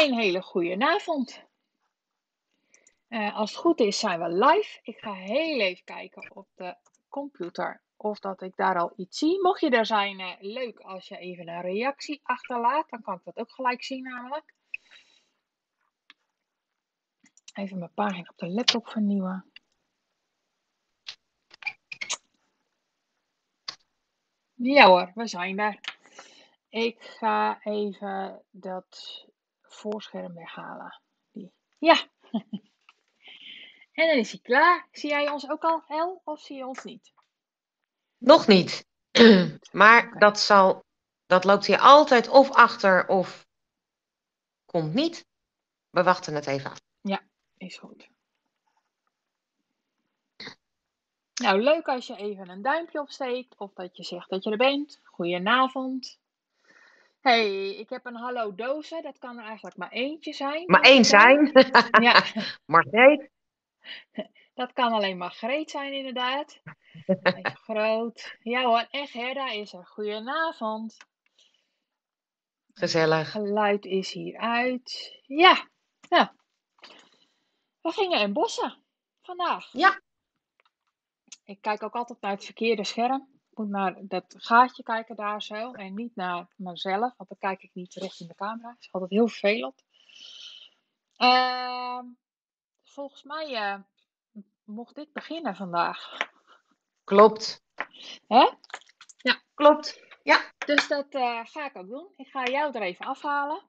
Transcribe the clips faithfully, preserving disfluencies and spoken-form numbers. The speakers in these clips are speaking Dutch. Een hele goede avond. Uh, als het goed is zijn we live. Ik ga heel even kijken op de computer of dat ik daar al iets zie. Mocht je er zijn, uh, leuk als je even een reactie achterlaat. Dan kan ik dat ook gelijk zien namelijk. Even mijn pagina op de laptop vernieuwen. Ja hoor, we zijn daar. Ik ga even dat voorscherm weghalen. Ja. En dan is hij klaar. Zie jij ons ook al, El, of zie je ons niet? Nog niet. Maar okay. dat, zal, dat loopt hier altijd of achter of komt niet. We wachten het even af. Ja, is goed. Nou, leuk als je even een duimpje opsteekt of dat je zegt dat je er bent. Goedenavond. Hey, ik heb een hallo dozen. Dat kan er eigenlijk maar eentje zijn. Maar één zijn? Ja. Margreet. Dat kan alleen Margreet zijn, inderdaad. Beetje groot. Ja hoor, en Gerda is er. Goedenavond. Gezellig. Het geluid is hier uit. Ja, nou. We gingen embossen vandaag. Ja. Ik kijk ook altijd naar het verkeerde scherm. Ik moet naar dat gaatje kijken daar zo. En niet naar mezelf. Want dan kijk ik niet recht in de camera. Dat is altijd heel vervelend. Uh, volgens mij uh, mocht ik beginnen vandaag. Klopt. Hè? Ja. Klopt. Ja. Dus dat uh, ga ik ook doen. Ik ga jou er even afhalen.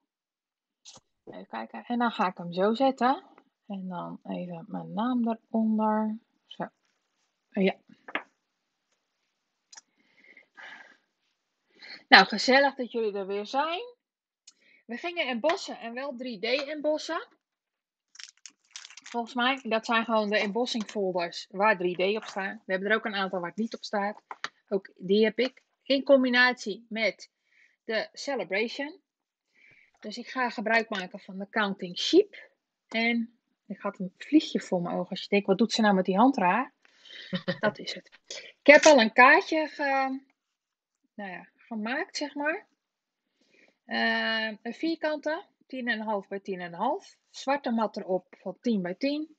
Even kijken. En dan ga ik hem zo zetten. En dan even mijn naam eronder. Zo. Ja. Nou, gezellig dat jullie er weer zijn. We gingen embossen en wel drie D embossen. Volgens mij, dat zijn gewoon de embossing folders waar drie D op staan. We hebben er ook een aantal waar het niet op staat. Ook die heb ik. In combinatie met de Sale a-Bration. Dus ik ga gebruik maken van de Counting Sheep. En ik had een vliegje voor mijn ogen. Als je denkt, wat doet ze nou met die handraar? Dat is het. Ik heb al een kaartje ge... nou ja, gemaakt, zeg maar. Uh, een vierkante, tien komma vijf bij tien komma vijf. Zwarte mat erop van tien bij tien.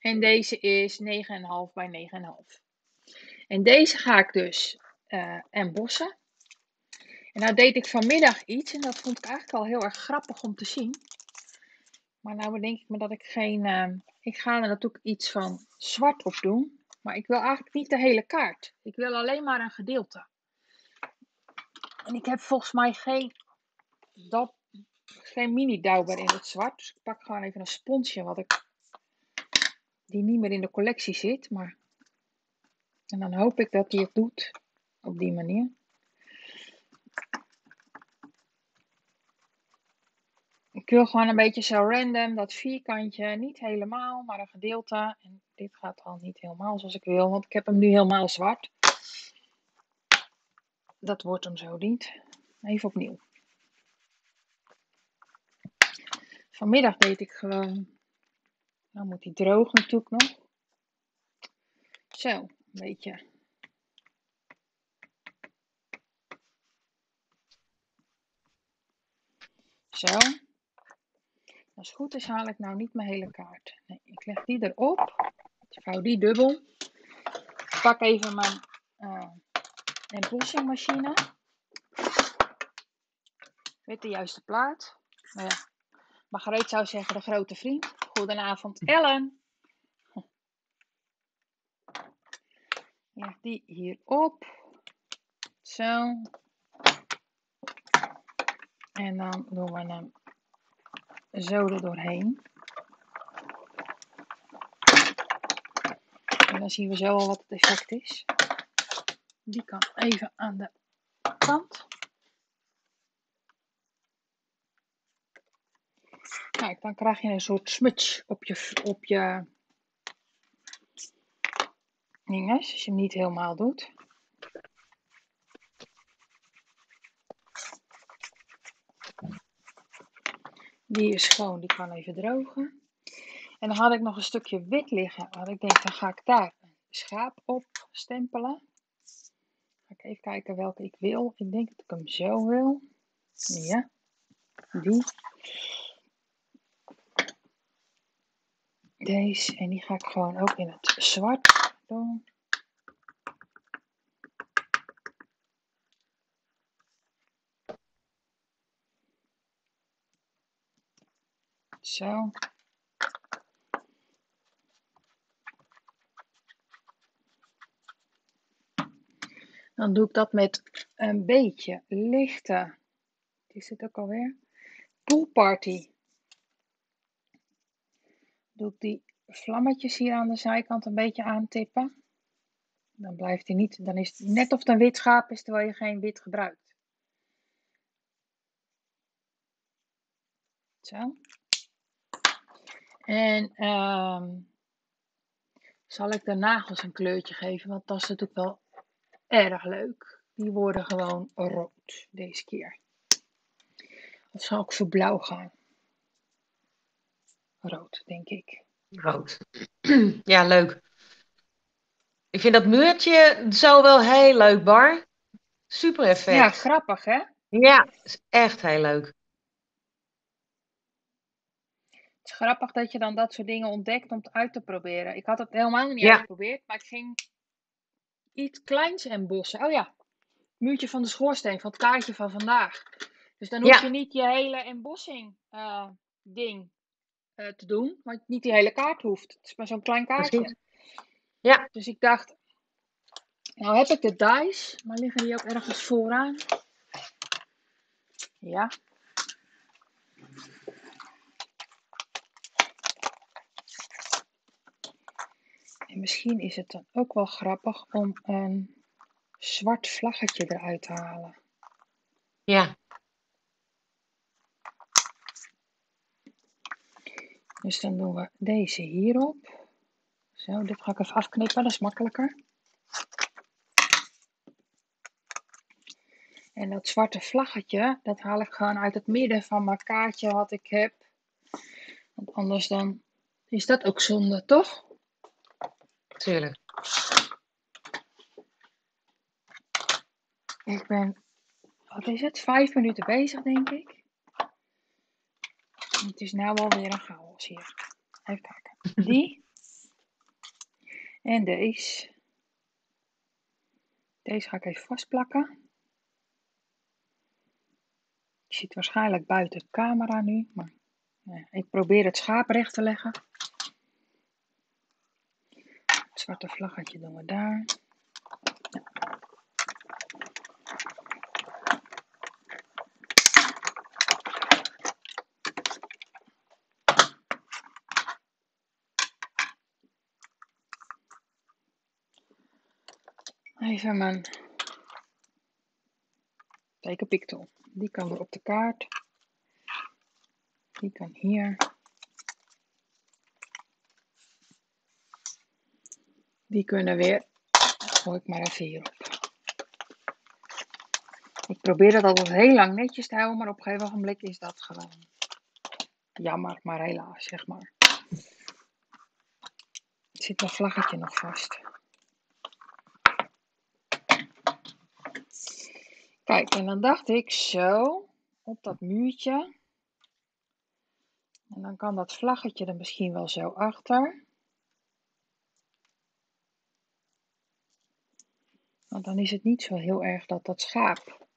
En deze is negen komma vijf bij negen komma vijf. En deze ga ik dus uh, embossen. En nou deed ik vanmiddag iets en dat vond ik eigenlijk al heel erg grappig om te zien. Maar nou bedenk ik me dat ik geen... Uh, ik ga er natuurlijk iets van zwart op doen. Maar ik wil eigenlijk niet de hele kaart. Ik wil alleen maar een gedeelte. En ik heb volgens mij geen, geen mini-dauber in het zwart. Dus ik pak gewoon even een sponsje wat ik, die niet meer in de collectie zit. Maar, en dan hoop ik dat die het doet op die manier. Ik wil gewoon een beetje zo random, dat vierkantje, niet helemaal, maar een gedeelte. En dit gaat al niet helemaal zoals ik wil, want ik heb hem nu helemaal zwart. Dat wordt hem zo niet. Even opnieuw. Vanmiddag deed ik gewoon... Nou moet hij droog natuurlijk nog. Zo, een beetje... Zo. Als het goed is haal ik nou niet mijn hele kaart. Nee, ik leg die erop. Ik hou die dubbel. Ik pak even mijn... Uh, embossingmachine. Met de juiste plaat. Nou ja, Margreet zou zeggen de grote vriend. Goedenavond Ellen. Ja, die hierop. Zo. En dan doen we hem zo er doorheen. En dan zien we zo al wat het effect is. Die kan even aan de kant. Kijk, dan krijg je een soort smudge op je, op je dinges, als je hem niet helemaal doet. Die is schoon, die kan even drogen. En dan had ik nog een stukje wit liggen. Want ik denk, dan ga ik daar een schaap op stempelen. Even kijken welke ik wil. Ik denk dat ik hem zo wil. Ja, die. deze. En die ga ik gewoon ook in het zwart doen. Zo. Dan doe ik dat met een beetje lichte, die zit ook alweer, Pool Party. Doe ik die vlammetjes hier aan de zijkant een beetje aantippen. Dan blijft hij niet, dan is het net of het een wit schaap is terwijl je geen wit gebruikt. Zo. En um, zal ik de nagels een kleurtje geven, want dat is natuurlijk wel erg leuk. Die worden gewoon rood deze keer. Of zal ik voor blauw gaan? Rood, denk ik. Rood. Ja, leuk. Ik vind dat muurtje zo wel heel leuk, Bar. Super effect. Ja, grappig hè? Ja, is echt heel leuk. Het is grappig dat je dan dat soort dingen ontdekt om het uit te proberen. Ik had het helemaal niet ja. uitgeprobeerd, maar ik ging iets kleins embossen. Oh ja, muurtje van de schoorsteen, van het kaartje van vandaag. Dus dan hoef ja. je niet je hele embossing uh, ding uh, te doen, want niet die hele kaart hoeft. Het is maar zo'n klein kaartje. Ja. Dus ik dacht, nou heb ik de dies, maar liggen die ook ergens vooraan? Ja. En misschien is het dan ook wel grappig om een zwart vlaggetje eruit te halen. Ja. Dus dan doen we deze hierop. Zo, dit ga ik even afknippen, dat is makkelijker. En dat zwarte vlaggetje, dat haal ik gewoon uit het midden van mijn kaartje wat ik heb. Want anders dan is dat ook zonde, toch? Tuurlijk. Ik ben, wat is het, vijf minuten bezig denk ik. Het is nu alweer een chaos hier. Even kijken. Die. En deze. Deze ga ik even vastplakken. Je ziet waarschijnlijk buiten camera nu. Maar nee, ik probeer het schaap recht te leggen. Het zwarte vlaggetje doen we daar. Ja. Even mijn tekenpictool. Die kan weer op de kaart. Die kan hier. Die kunnen weer. Gooi ik maar even hierop. Ik probeer dat altijd heel lang netjes te houden, maar op een gegeven ogenblik is dat gewoon jammer, maar helaas, zeg maar. Er zit een vlaggetje nog vast. Kijk, en dan dacht ik zo, op dat muurtje. En dan kan dat vlaggetje er misschien wel zo achter. Want dan is het niet zo heel erg dat dat schaap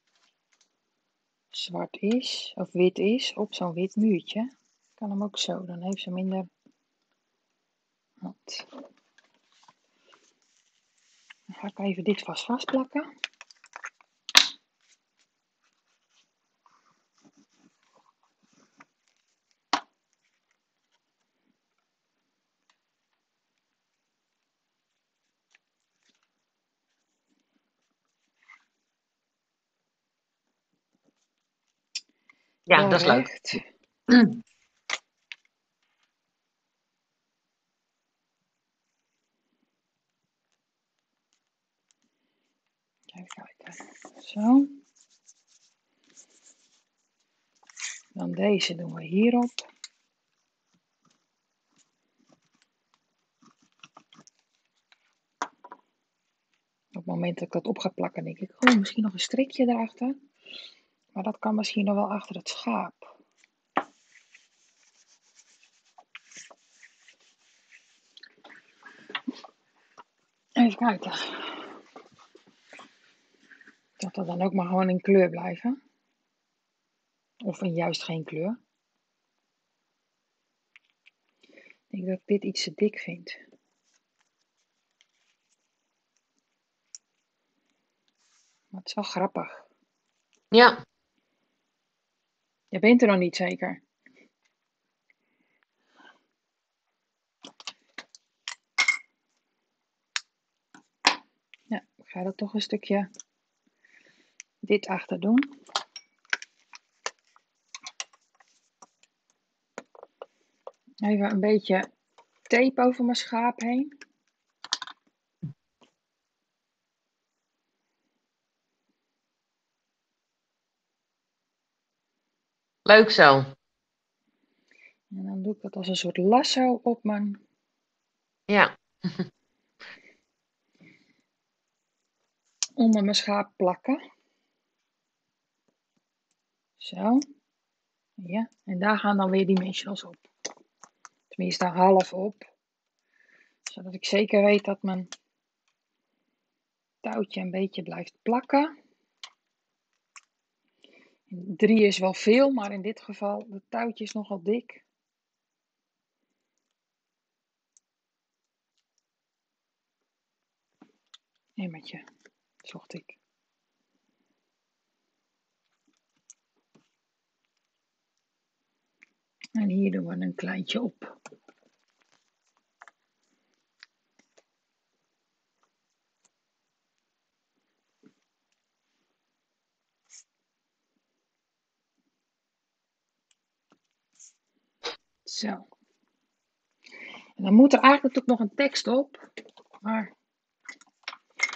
zwart is, of wit is, op zo'n wit muurtje. Ik kan hem ook zo, dan heeft ze minder hand. Dan ga ik even dit vast vastplakken. Ja, ja, dat is leuk. Echt. Even kijken. Zo. Dan deze doen we hierop. Op het moment dat ik dat op ga plakken, denk ik, oh, misschien nog een strikje erachter. Maar dat kan misschien nog wel achter het schaap. Even kijken. Dat we dan ook maar gewoon in kleur blijven. Of in juist geen kleur. Ik denk dat ik dit iets te dik vind. Maar het is wel grappig. Ja. Je bent er nog niet zeker. Ja, ik ga er toch een stukje dit achter doen. Even een beetje tape over mijn schaap heen. Leuk zo. En dan doe ik dat als een soort lasso op mijn... Ja. Onder mijn schaap plakken. Zo. Ja, en daar gaan dan weer die dimensionals op. Tenminste, daar half op. Zodat ik zeker weet dat mijn touwtje een beetje blijft plakken. Drie is wel veel, maar in dit geval, het touwtje is nogal dik. Emmertje, zocht ik. En hier doen we een kleintje op. Zo. En dan moet er eigenlijk ook nog een tekst op. Maar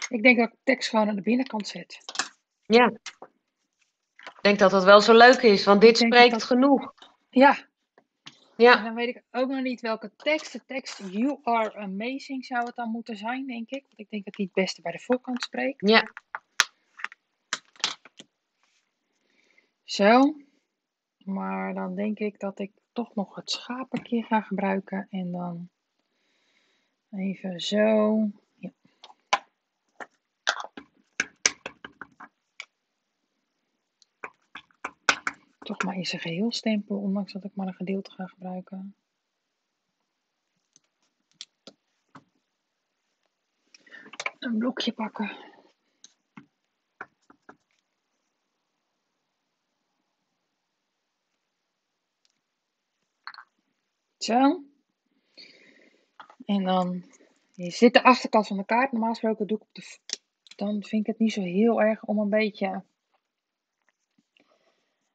ik denk dat ik de tekst gewoon aan de binnenkant zet. Ja. Ik denk dat dat wel zo leuk is, want dit spreekt dat... genoeg. Ja. Ja. En dan weet ik ook nog niet welke tekst. De tekst You Are Amazing zou het dan moeten zijn, denk ik. Want ik denk dat die het beste bij de voorkant spreekt. Ja. Zo. Maar dan denk ik dat ik toch nog het schaap een keer gaan gebruiken. En dan even zo. Ja. Toch maar eens een geheel stempel, ondanks dat ik maar een gedeelte ga gebruiken. Een blokje pakken. Zo. En dan zit de achterkant van de kaart. Normaal gesproken doe ik op de... Dan vind ik het niet zo heel erg om een beetje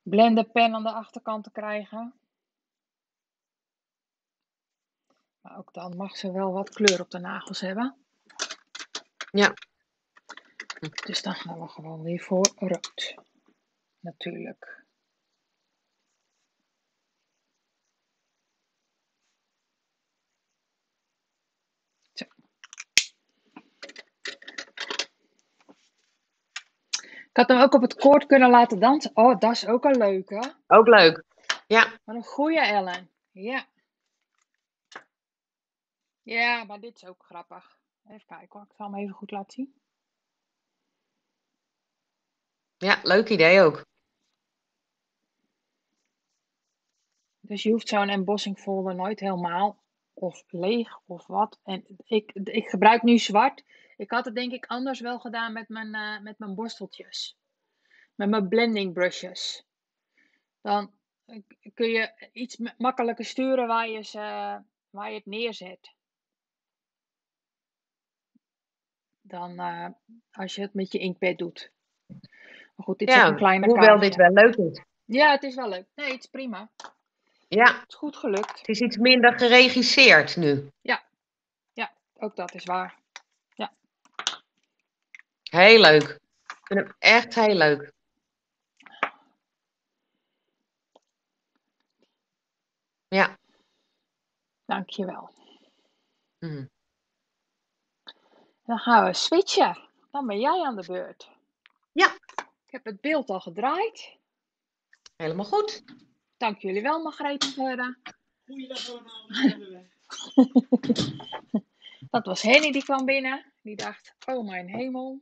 blende pen aan de achterkant te krijgen. Maar ook dan mag ze wel wat kleur op de nagels hebben. Ja. Dus dan gaan we gewoon weer voor rood. Natuurlijk. Ik had hem ook op het koord kunnen laten dansen. Oh, dat is ook een leuke. Ook leuk. Ja. Wat een goeie, Ellen. Ja. Ja, maar dit is ook grappig. Even kijken hoor. Ik zal hem even goed laten zien. Ja, leuk idee ook. Dus je hoeft zo'n embossing folder nooit helemaal of leeg of wat. En ik, ik gebruik nu zwart. Ik had het denk ik anders wel gedaan met mijn, uh, met mijn borsteltjes. Met mijn blending brushes. Dan kun je iets makkelijker sturen waar je, ze, waar je het neerzet. Dan uh, als je het met je inkpad doet. Maar goed, dit ja, is ook een kleine hoewel kaart. Dit wel leuk is. Ja, het is wel leuk. Nee, het is prima. Ja. Het is goed gelukt. Het is iets minder geregisseerd nu. Ja, ja ook dat is waar. Heel leuk. Ik vind hem echt heel leuk. Ja. Dankjewel. Mm. Dan gaan we switchen. Dan ben jij aan de beurt. Ja. Ik heb het beeld al gedraaid. Helemaal goed. Dank jullie wel, Margreet en Gerda. Goeiedag allemaal. Dat was Henny die kwam binnen. Die dacht, oh mijn hemel.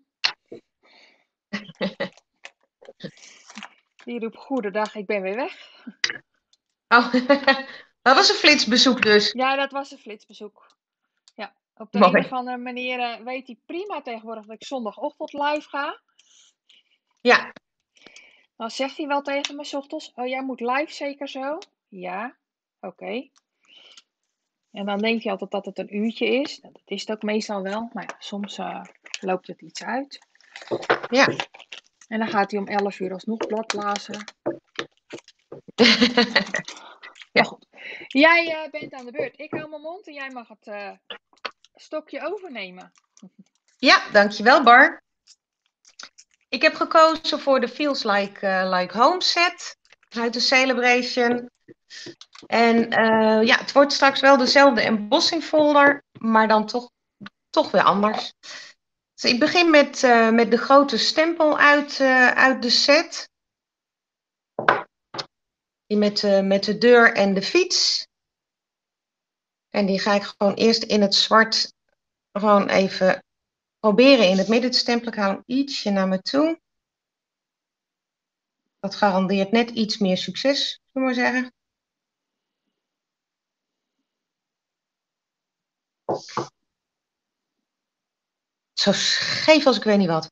Die roept, goedendag, ik ben weer weg. Oh, dat was een flitsbezoek dus. Ja, dat was een flitsbezoek. Ja, op de Mooi. een of andere manier weet hij prima tegenwoordig dat ik zondagochtend live ga. Ja. Dan zegt hij wel tegen me 's ochtends, oh jij moet live zeker zo? Ja, oké. Okay. En dan denkt hij altijd dat het een uurtje is. Dat is het ook meestal wel, maar ja, soms uh, loopt het iets uit. Ja. En dan gaat hij om elf uur alsnog bladblazen. Ja. Maar goed, jij uh, bent aan de beurt. Ik hou mijn mond en jij mag het uh, stokje overnemen. Ja, dankjewel Bar. Ik heb gekozen voor de Feels Like, uh, Like Home Set uit de Sale a-Bration. En uh, ja, het wordt straks wel dezelfde embossing folder, maar dan toch, toch weer anders. Dus ik begin met, uh, met de grote stempel uit, uh, uit de set. Die met, uh, met de deur en de fiets. En die ga ik gewoon eerst in het zwart gewoon even proberen in het midden te stempelen. Ik haal hem ietsje naar me toe. Dat garandeert net iets meer succes, zullen we maar zeggen. Zo scheef als ik weet niet wat.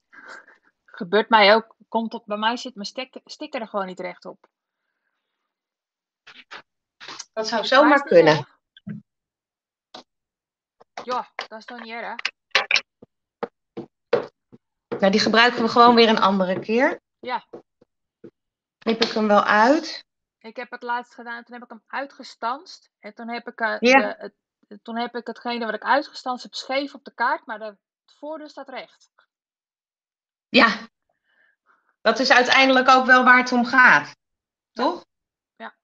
Gebeurt mij ook. Komt op, bij mij zit mijn sticker er gewoon niet recht op. Dat zou zomaar kunnen. Ja, dat is toch niet erg? Nou, die gebruiken we gewoon weer een andere keer. Ja. Knip ik hem wel uit. Ik heb het laatst gedaan, toen heb ik hem uitgestanst. En toen heb ik, uh, ja. de, het, toen heb ik hetgene wat ik uitgestanst heb scheef op de kaart, maar de voordeur staat recht. Ja. Dat is uiteindelijk ook wel waar het om gaat. Toch? Ja.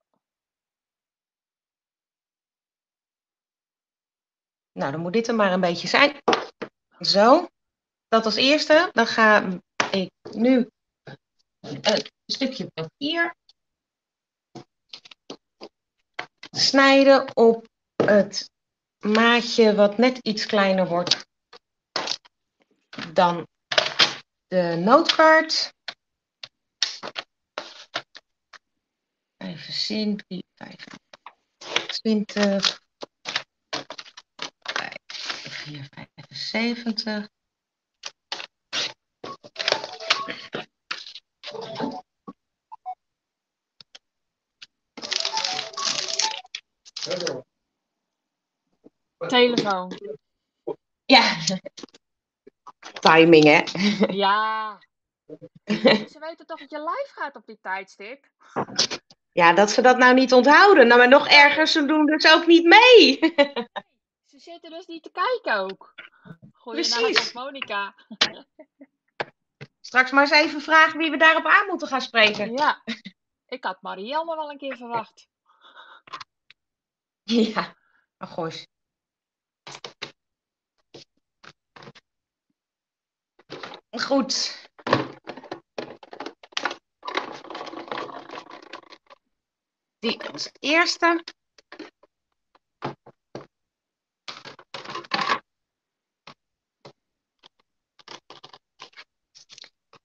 Nou, dan moet dit er maar een beetje zijn. Zo. Dat als eerste. Dan ga ik nu een stukje papier snijden op het maatje wat net iets kleiner wordt dan de noodkaart. Even zien. drie, vijf, twintig. vier, vijfenzeventig. Telefoon. Ja. Timing, hè? Ja. Ze weten toch dat je live gaat op die tijdstip? Ja, dat ze dat nou niet onthouden. Nou, maar nog erger, ze doen dus ook niet mee. Ze zitten dus niet te kijken ook. Goeiedag, Monica. Straks maar eens even vragen wie we daarop aan moeten gaan spreken. Ja, ik had Marielle wel een keer verwacht. Ja, oh gosh. Goed. Die als eerste.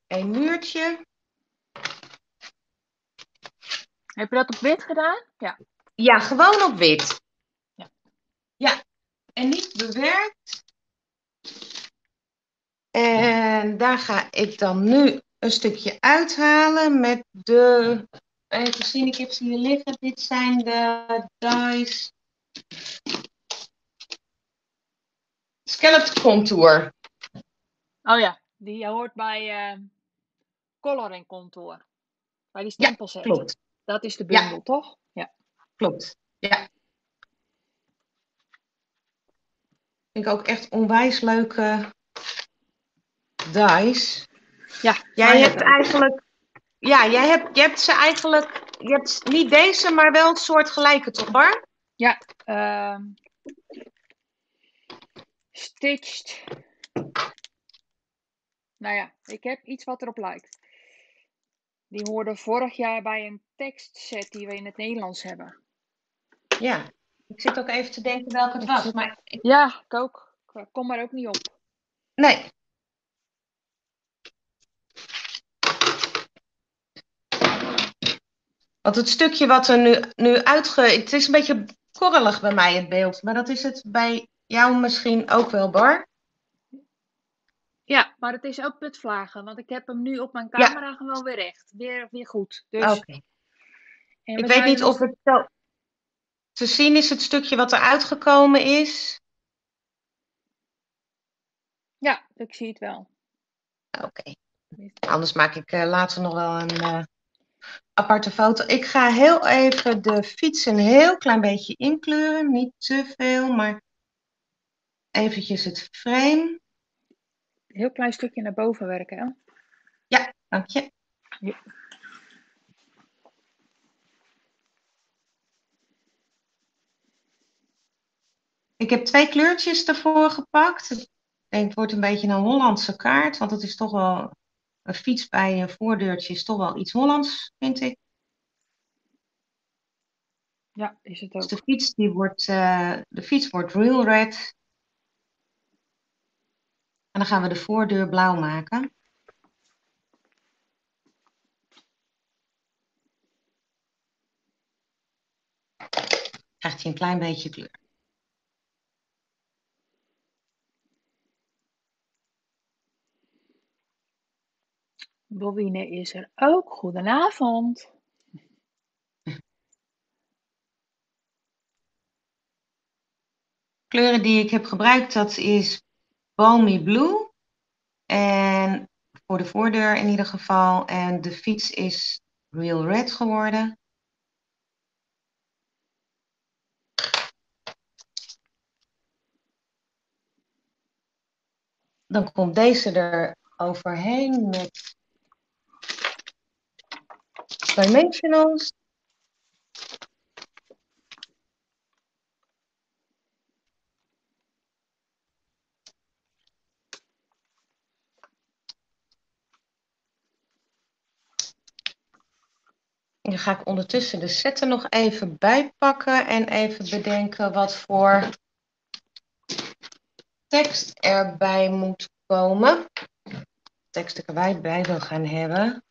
Een muurtje. Heb je dat op wit gedaan? Ja. Ja, gewoon op wit. Ja. Ja. En niet bewerkt. En daar ga ik dan nu een stukje uithalen met de... Even zien, ik heb ze hier liggen. Dit zijn de dies. Scalloped Contour. Oh ja, die hoort bij uh, Coloring Contour. Bij die stempelset. Ja, klopt. Dat is de bundel, ja. Toch? Ja, klopt. Ja. Vind ik ook echt onwijs leuke dies. Ja, jij hebt eigenlijk... Ja, jij hebt, je hebt ze eigenlijk, je hebt niet deze, maar wel soortgelijke, toch Bar? Ja, uh, stitched. Nou ja, ik heb iets wat erop lijkt. Die hoorde vorig jaar bij een tekstset die we in het Nederlands hebben. Ja, ik zit ook even te denken welke het was. Maar ik... Ja, ik ook. ook, kom er ook niet op. Nee. Want het stukje wat er nu, nu uitge... Het is een beetje korrelig bij mij, het beeld. Maar dat is het bij jou misschien ook wel, Bar? Ja, maar het is ook putvlagen. Want ik heb hem nu op mijn camera ja. gewoon weer recht. Weer, weer goed. Dus... Oké. Okay. Ik weet niet of het zo... Te zien is het stukje wat er uitgekomen is. Ja, ik zie het wel. Oké. Okay. Anders maak ik uh, later nog wel een... Uh... aparte foto. Ik ga heel even de fiets een heel klein beetje inkleuren. Niet te veel, maar eventjes het frame. Een heel klein stukje naar boven werken, hè? Ja, dank je. Ja. Ik heb twee kleurtjes ervoor gepakt. Ik denk, het wordt een beetje een Hollandse kaart, want het is toch wel... Een fiets bij een voordeurtje is toch wel iets Hollands, vind ik. Ja, is het ook. Dus de fiets, die wordt, uh, de fiets wordt Real Red. En dan gaan we de voordeur blauw maken. Krijgt hij een klein beetje kleur. Bobine is er ook. Goedenavond. Kleuren die ik heb gebruikt, dat is Balmy Blue. En voor de voordeur in ieder geval. En de fiets is Real Red geworden. Dan komt deze er overheen met... Dimensionals. Dan ga ik ondertussen de setten nog even bijpakken en even bedenken wat voor tekst erbij moet komen. Tekst die ik erbij bij wil gaan hebben.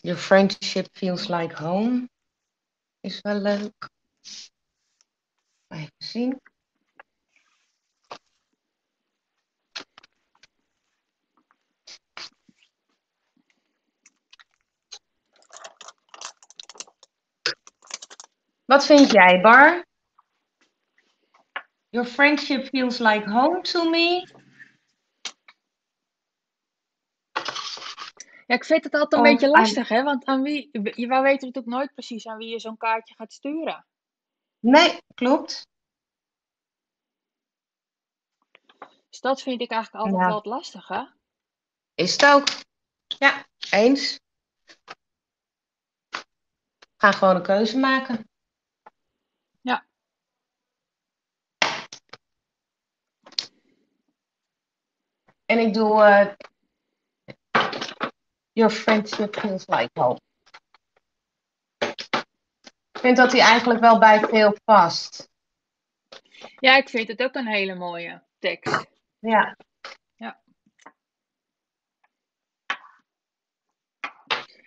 Your friendship feels like home. Is wel leuk. Even zien. Wat vind jij, Bar? Your friendship feels like home to me. Ja, ik vind het altijd een oh, beetje lastig, aan... hè? Want aan wie, je wou weten natuurlijk nooit precies aan wie je zo'n kaartje gaat sturen. Nee, klopt. Dus dat vind ik eigenlijk altijd ja. wel wat lastig, hè? Is het ook. Ja, eens. We gaan gewoon een keuze maken. Ja. En ik doe... Uh... Your friendship feels like home. Ik vind dat die eigenlijk wel bij veel past. Ja, ik vind het ook een hele mooie tekst. Ja. ja.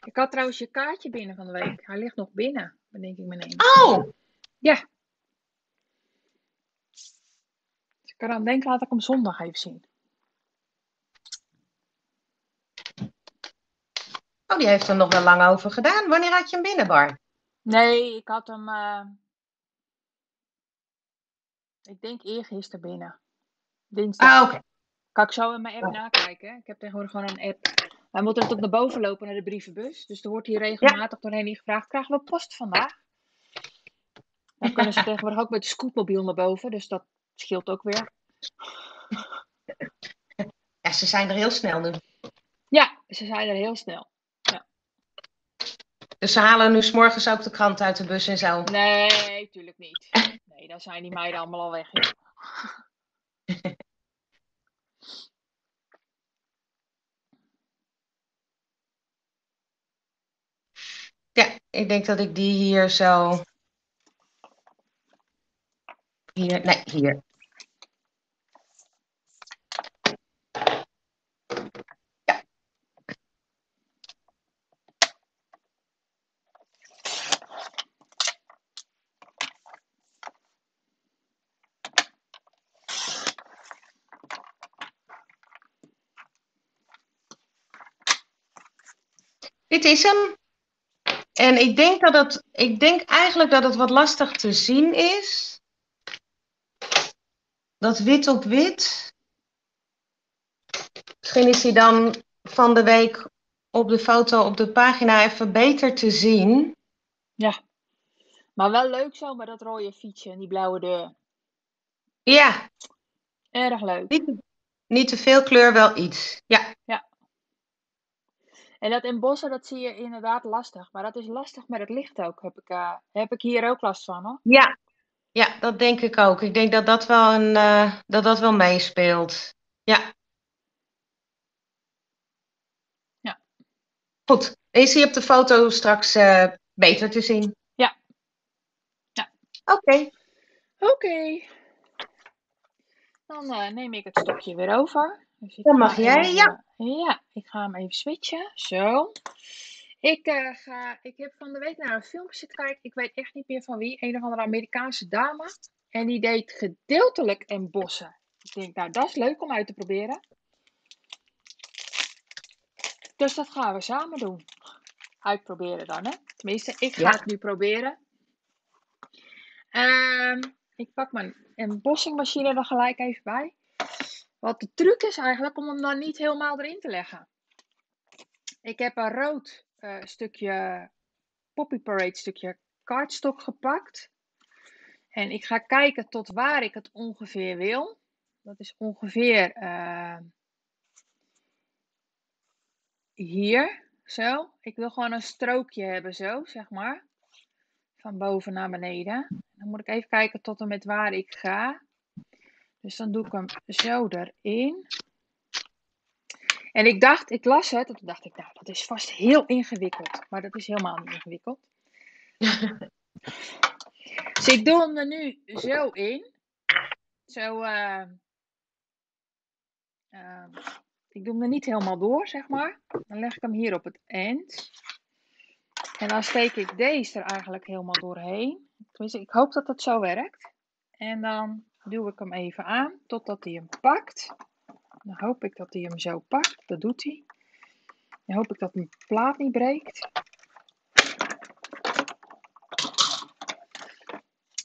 Ik had trouwens je kaartje binnen van de week. Hij ligt nog binnen, bedenk ik me ineens. Oh! Ja. Dus ik kan aan denken, laat ik hem zondag even zien. Oh, die heeft er nog wel lang over gedaan. Wanneer had je hem binnen, Bar? Nee, ik had hem... Uh, ik denk eergisteren binnen. Dinsdag. Ah, oké. Okay. Kan ik zo in mijn app oh. nakijken. Ik heb tegenwoordig gewoon een app. Wij moeten natuurlijk naar boven lopen naar de brievenbus. Dus er wordt hier regelmatig ja. doorheen gevraagd. Krijgen we post vandaag? Dan kunnen ze tegenwoordig ook met de scootmobiel naar boven. Dus dat scheelt ook weer. Ja, ze zijn er heel snel nu. Ja, ze zijn er heel snel. Dus ze halen nu 's morgens ook de krant uit de bus en zo? Nee, tuurlijk niet. Nee, dan zijn die meiden allemaal al weg. Ik denk dat ik die hier zo... Hier, nee, hier. Ja. Dit is hem. En ik denk dat het, ik denk eigenlijk dat het wat lastig te zien is. Dat wit op wit. Misschien is hij dan van de week op de foto op de pagina even beter te zien. Ja, maar wel leuk zo met dat rode fietsje en die blauwe deur. Ja. Erg leuk. Niet, niet te veel kleur, wel iets. Ja. Ja. En dat embossen, dat zie je inderdaad lastig. Maar dat is lastig met het licht ook. Heb ik, uh, heb ik hier ook last van, hoor. Ja. Ja, dat denk ik ook. Ik denk dat dat wel, een, uh, dat dat wel meespeelt. Ja. Ja. Goed. Is hij op de foto straks uh, beter te zien? Ja. Ja. Oké. Okay. Oké. Okay. Dan uh, neem ik het stokje weer over. Dus Dan mag jij, even, ja. Ja, ik ga hem even switchen. Zo. Ik, uh, ga, ik heb van de week naar een filmpje zitten kijken. Ik weet echt niet meer van wie. Een of andere Amerikaanse dame. En die deed gedeeltelijk embossen. Ik denk, nou, dat is leuk om uit te proberen. Dus dat gaan we samen doen. Uitproberen dan, hè. Tenminste, ik ga ja. het nu proberen. Uh, ik pak mijn embossingmachine er gelijk even bij. Wat de truc is eigenlijk om hem dan niet helemaal erin te leggen. Ik heb een rood uh, stukje Poppy Parade stukje cardstock gepakt. En ik ga kijken tot waar ik het ongeveer wil. Dat is ongeveer uh, hier. Zo. Ik wil gewoon een strookje hebben zo, zeg maar. Van boven naar beneden. Dan moet ik even kijken tot en met waar ik ga. Dus dan doe ik hem zo erin. En ik dacht, ik las het. En toen dacht ik, nou, dat is vast heel ingewikkeld. Maar dat is helemaal niet ingewikkeld. Dus ik doe hem er nu zo in. Zo, uh, uh, ik doe hem er niet helemaal door, zeg maar. Dan leg ik hem hier op het eind. En dan steek ik deze er eigenlijk helemaal doorheen. Dus ik hoop dat dat zo werkt. En dan... Duw ik hem even aan totdat hij hem pakt. Dan hoop ik dat hij hem zo pakt. Dat doet hij. Dan hoop ik dat mijn plaat niet breekt.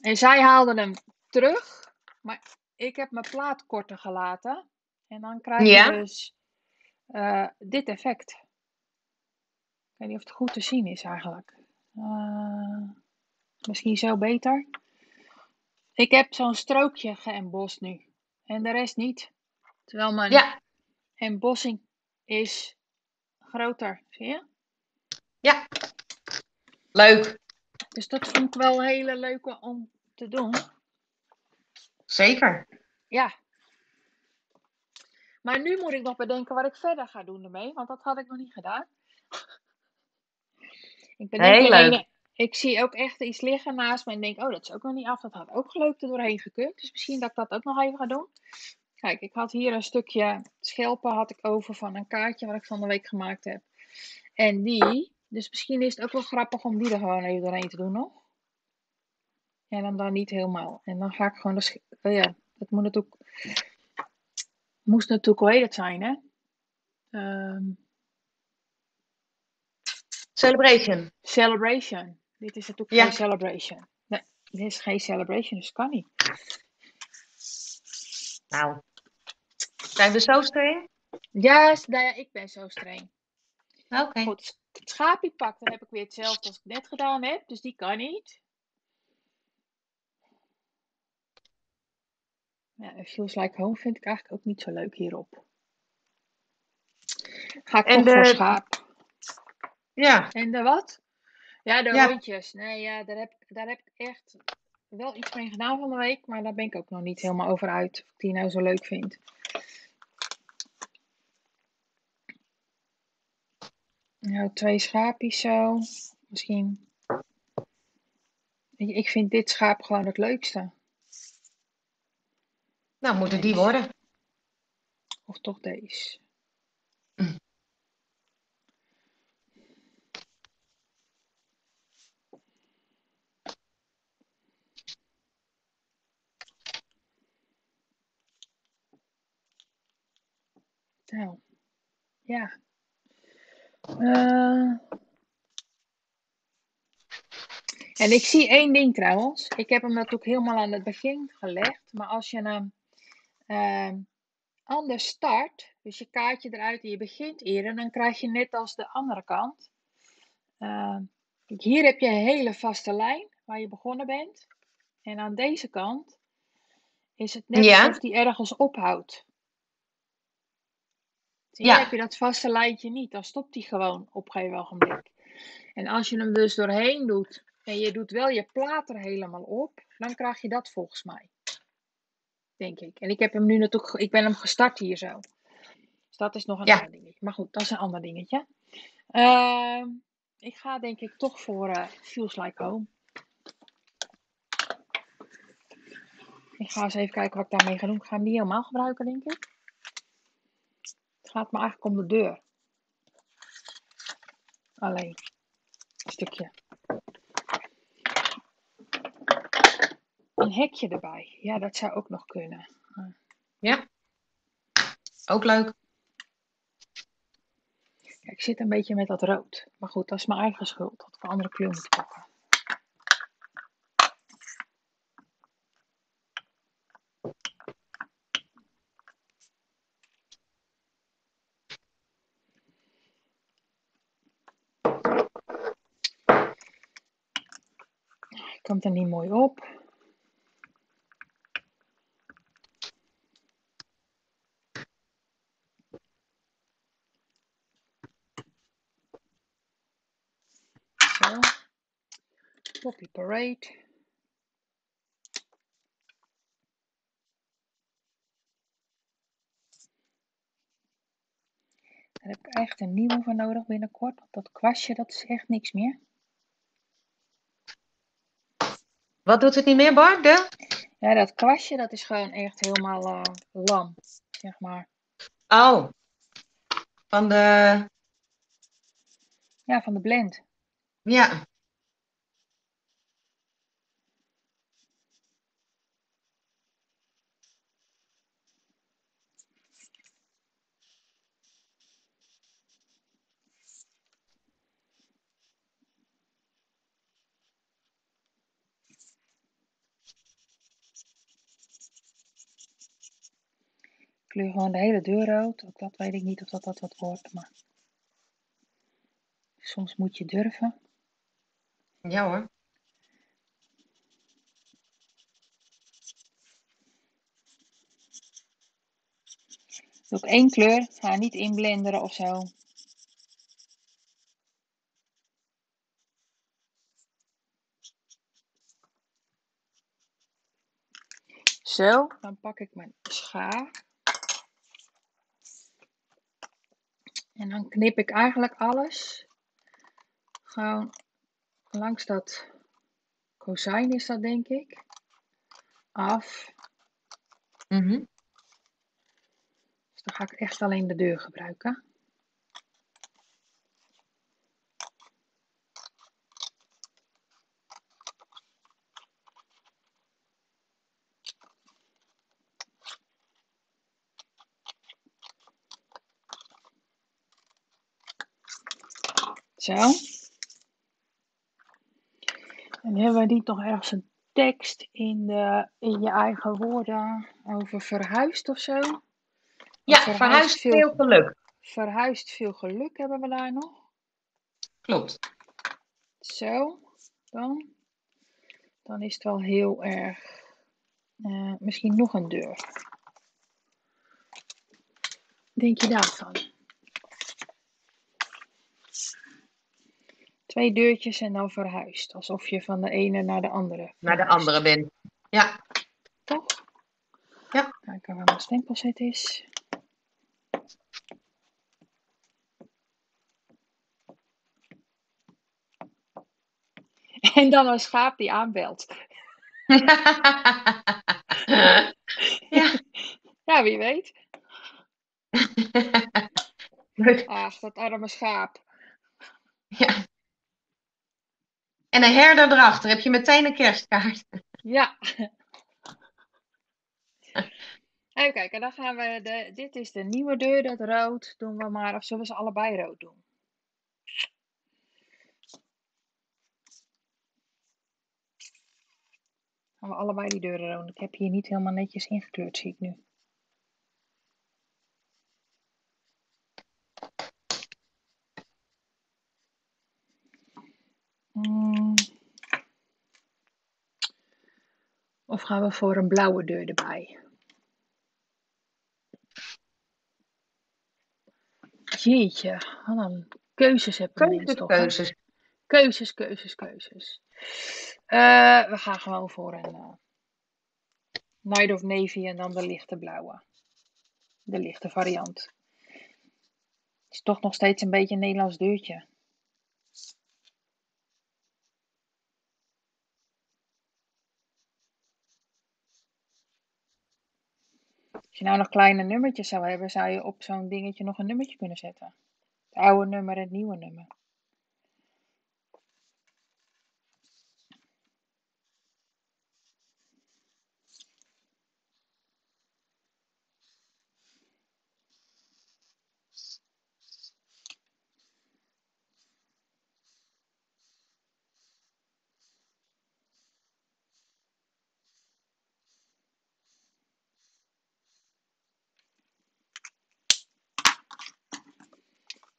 En zij haalde hem terug. Maar ik heb mijn plaat korter gelaten. En dan krijg je ja. dus uh, dit effect. Ik weet niet of het goed te zien is eigenlijk. Uh, misschien zo beter. Ik heb zo'n strookje geëmbossd nu. En de rest niet. Terwijl mijn ja. embossing is groter. Zie je? Ja. Leuk. Dus dat vond ik wel hele leuke om te doen. Zeker. Ja. Maar nu moet ik nog bedenken wat ik verder ga doen ermee. Want dat had ik nog niet gedaan. Ik bedenk heel leuk. Ene... Ik zie ook echt iets liggen naast me en denk, oh, dat is ook nog niet af. Dat had ook leuk er doorheen gekund. Dus misschien dat ik dat ook nog even ga doen. Kijk, ik had hier een stukje schelpen had ik over van een kaartje wat ik van de week gemaakt heb. En die, dus misschien is het ook wel grappig om die er gewoon even doorheen te doen nog. En dan dan niet helemaal. En dan ga ik gewoon, de oh ja, dat moet natuurlijk, moest natuurlijk hoe heet het zijn, hè? Um... Celebration. Celebration. Dit is natuurlijk ja. geen celebration. Nee, dit is geen celebration, dus kan niet. Nou. Zijn we zo streng? Ja, yes, nou ja, ik ben zo streng. Oké. Okay. Goed, het schaapje pakt, dan heb ik weer hetzelfde als ik net gedaan heb, dus die kan niet. Ja, Feels Like Home vind ik eigenlijk ook niet zo leuk hierop. Ga ik en toch de... voor schaap. Ja. En de wat? Ja, de ja. rondjes. Nee, ja, daar, heb, daar heb ik echt wel iets mee gedaan van de week. Maar daar ben ik ook nog niet helemaal over uit. Of ik die nou zo leuk vind. Nou, twee schaapjes zo. Misschien. Ik vind dit schaap gewoon het leukste. Nou, moeten die worden. Of toch deze. Mm. Nou, ja. Uh... En ik zie één ding trouwens. Ik heb hem natuurlijk helemaal aan het begin gelegd. Maar als je hem uh, anders start, dus je kaartje eruit en je begint eerder, dan krijg je net als de andere kant. Uh, hier heb je een hele vaste lijn waar je begonnen bent. En aan deze kant is het net ja. alsof die ergens ophoudt. Hier ja. heb je dat vaste lijntje niet. Dan stopt die gewoon op een gegeven ogenblik. En als je hem dus doorheen doet en je doet wel je plaat er helemaal op, dan krijg je dat volgens mij. Denk ik. En ik heb hem nu natuurlijk, ik ben hem gestart hier zo. Dus dat is nog een ja. ander dingetje. Maar goed, dat is een ander dingetje. Uh, ik ga denk ik toch voor uh, Feels Like Home. Ik ga eens even kijken wat ik daarmee ga doen. Ik ga hem niet helemaal gebruiken, denk ik. Het gaat me eigenlijk om de deur. Alleen. Een stukje. Een hekje erbij. Ja, dat zou ook nog kunnen. Ja. Ook leuk. Ja, ik zit een beetje met dat rood. Maar goed, dat is mijn eigen schuld. Dat ik een andere kleur moet pakken. Komt er niet mooi op. Zo. Poppy Parade. Daar heb ik echt een nieuwe voor nodig binnenkort. Want dat kwastje, dat is echt niks meer. Wat doet het niet meer, Bart? De? Ja, dat kwastje, dat is gewoon echt helemaal uh, lam, zeg maar. Oh, van de... Ja, van de blend. Ja. Ik kleur gewoon de hele deur rood. Ook dat weet ik niet of dat, dat wat wordt. Maar soms moet je durven. Ja hoor. Doe ik één kleur. Ga niet inblenderen of zo. Zo. Dan pak ik mijn schaar. En dan knip ik eigenlijk alles gewoon langs dat kozijn is dat denk ik, af. Mm-hmm. Dus dan ga ik echt alleen de deur gebruiken. Zo. En hebben we niet nog ergens een tekst in, de, in je eigen woorden over verhuisd of zo? Ja, verhuisd, verhuisd veel, veel geluk. Verhuisd veel geluk hebben we daar nog. Klopt. Zo, dan. Dan is het wel heel erg. Uh, misschien nog een deur. Denk je daarvan? Twee deurtjes en dan verhuist. Alsof je van de ene naar de andere. Naar de andere bent. Ja. Toch? Ja. Kijken waar mijn stempelset is. En dan een schaap die aanbelt. Ja. Ja, wie weet. Ach, dat arme schaap. Ja. En een herder erachter, heb je meteen een kerstkaart. Ja. Even kijken, dan gaan we, de, dit is de nieuwe deur, dat rood doen we maar, of zullen we ze allebei rood doen? Gaan we allebei die deuren rood, ik heb hier niet helemaal netjes ingekleurd, zie ik nu. Hmm. Of gaan we voor een blauwe deur erbij? Jeetje, wat een keuzes heb ik. Keuzes, keuzes, keuzes, keuzes, keuzes. Uh, we gaan gewoon voor een uh, Night of Navy en dan de lichte blauwe. De lichte variant. Het is toch nog steeds een beetje een Nederlands deurtje. Als je nou nog kleine nummertjes zou hebben, zou je op zo'n dingetje nog een nummertje kunnen zetten. Het oude nummer en het nieuwe nummer.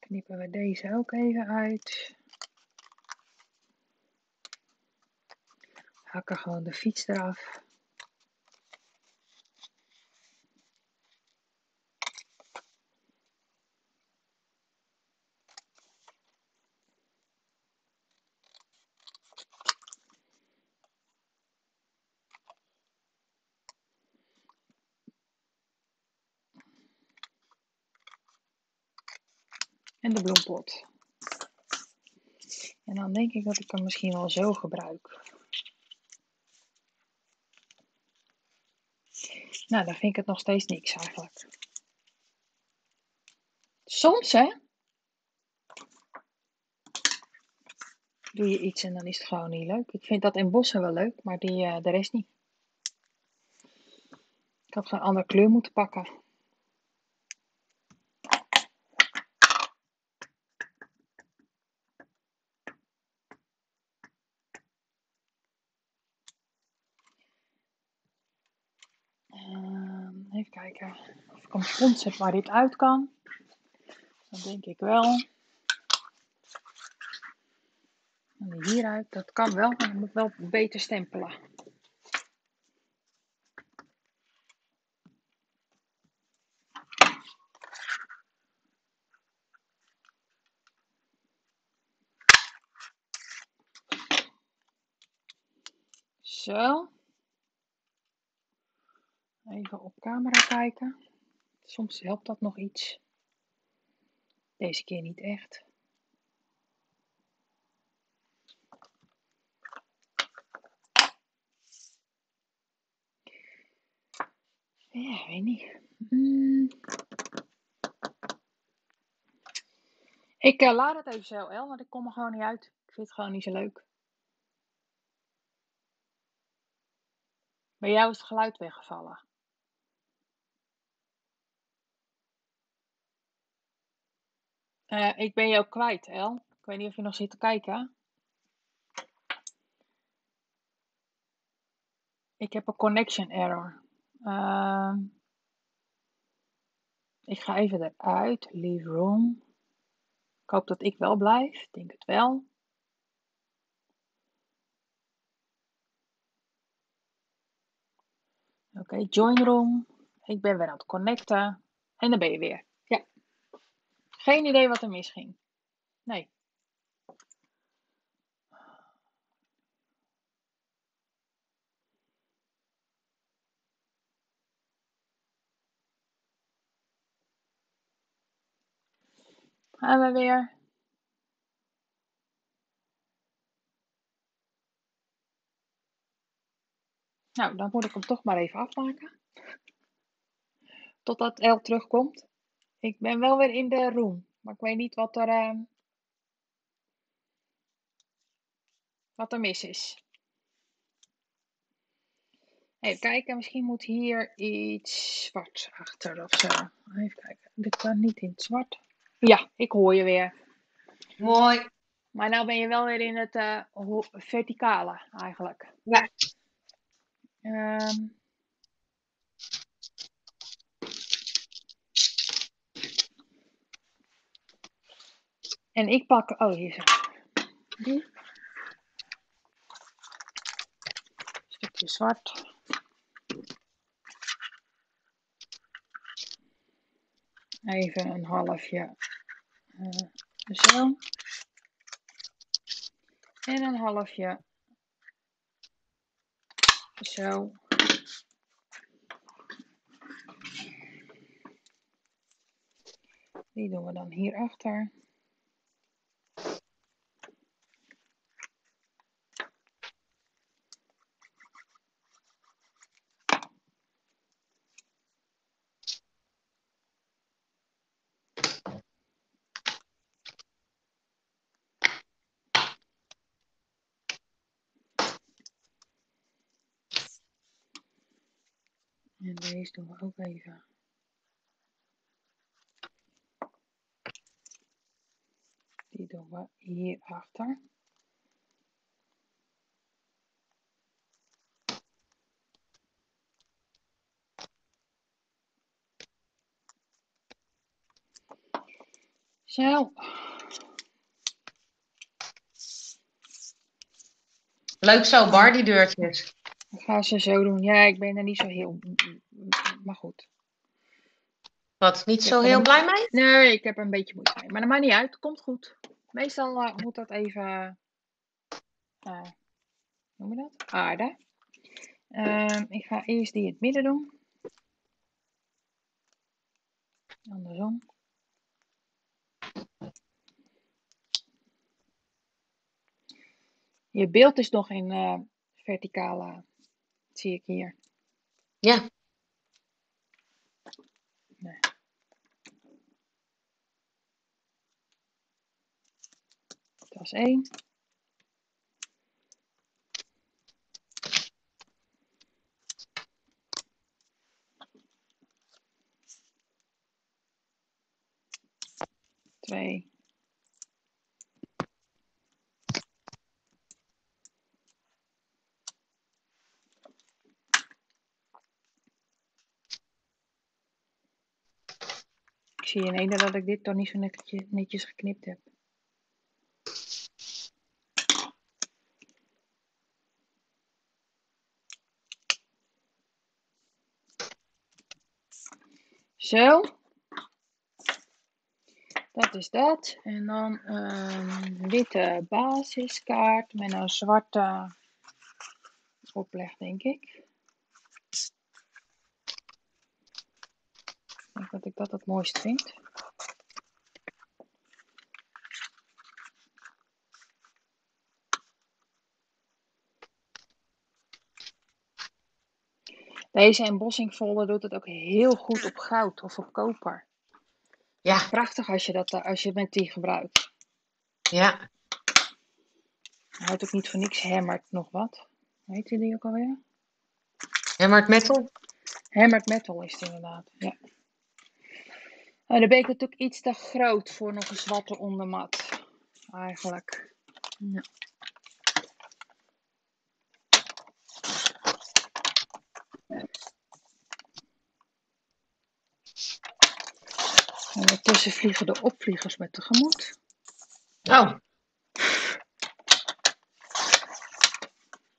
Knippen we deze ook even uit. Hakken gewoon de fiets eraf. En de bloempot. En dan denk ik dat ik hem misschien wel zo gebruik. Nou, dan vind ik het nog steeds niks eigenlijk. Soms, hè? Doe je iets en dan is het gewoon niet leuk. Ik vind dat embossen wel leuk, maar die, uh, de rest niet. Ik had een andere kleur moeten pakken. Even kijken of ik een spons heb waar dit uit kan. Dat denk ik wel. En hieruit, dat kan wel, maar dan moet ik wel beter stempelen. Zo. Even op camera kijken. Soms helpt dat nog iets. Deze keer niet echt. Ja, weet niet. Hmm. Ik uh, laat het even zo, El, want ik kom er gewoon niet uit. Ik vind het gewoon niet zo leuk. Bij jou is het geluid weggevallen. Uh, ik ben jou kwijt, El. Ik weet niet of je nog zit te kijken. Ik heb een connection error. Uh, ik ga even eruit. Leave room. Ik hoop dat ik wel blijf. Ik denk het wel. Oké, okay, join room. Ik ben weer aan het connecten. En dan ben je weer. Geen idee wat er misging. Nee. Gaan we weer. Nou, dan moet ik hem toch maar even afmaken. Totdat El terugkomt. Ik ben wel weer in de room. Maar ik weet niet wat er, uh, wat er mis is. Even kijken, misschien moet hier iets zwart achter of zo. Even kijken, dit kan niet in het zwart. Ja, ik hoor je weer. Mooi. Maar nou ben je wel weer in het uh, verticale eigenlijk. Ja. Um, en ik pak... Oh, hier zijn die. Stukje zwart. Even een halfje uh, zo. En een halfje zo. Die doen we dan hierachter. En deze doen we ook even. Die doen we hierachter. Zo. Leuk zo, Bar, die deurtjes. Ik ga ze zo doen. Ja, ik ben er niet zo heel... Maar goed. Wat? Niet zo heel blij mee? Nee, ik heb er een beetje moeite mee. Maar dat maakt niet uit. Het komt goed. Meestal uh, moet dat even... Uh, noem je dat? Aarde. Uh, ik ga eerst die in het midden doen. Andersom. Je beeld is nog in uh, verticale... Zie ik hier. Ja. Nee. Dat is één. Twee. Ik zie in één dat ik dit toch niet zo netjes, netjes geknipt heb. Zo. Dat is dat. En dan een witte basiskaart met een zwarte opleg, denk ik. Ik denk dat ik dat het mooist vind. Deze embossing folder doet het ook heel goed op goud of op koper. Ja. Prachtig als je dat als je met die gebruikt. Ja. Houdt ook niet voor niks Hammered nog wat. Heet die ook alweer? Hammered Metal? Hammered Metal is het inderdaad, ja. Oh, dan ben ik natuurlijk iets te groot voor nog een zwarte ondermat. Eigenlijk. Ja. Ondertussen vliegen de opvliegers met tegemoet. Oh.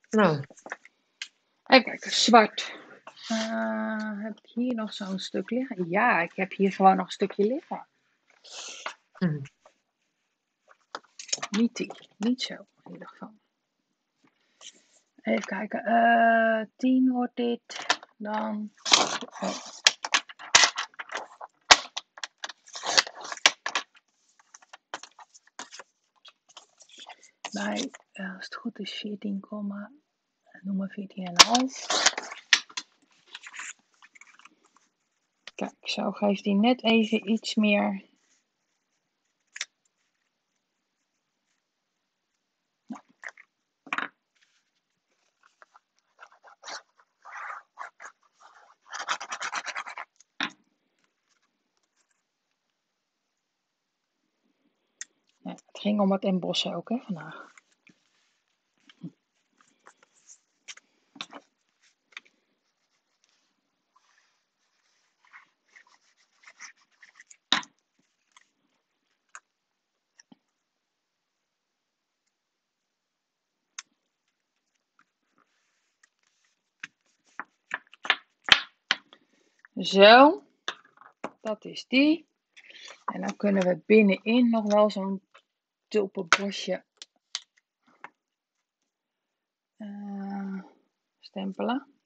Nou. Even kijken, zwart. Uh, heb ik hier nog zo'n stuk liggen? Ja, ik heb hier gewoon nog een stukje liggen. Mm. Niet die, niet zo in ieder geval. Even kijken. Uh, tien wordt dit. Dan... Oh. Bij, als het goed is, veertien, nummer veertien komma vijf. Kijk, zo geeft die net even iets meer. Het ging om het embossen ook, hè, vandaag. Zo, dat is die. En dan kunnen we binnenin nog wel zo'n tulpenbosje uh, stempelen.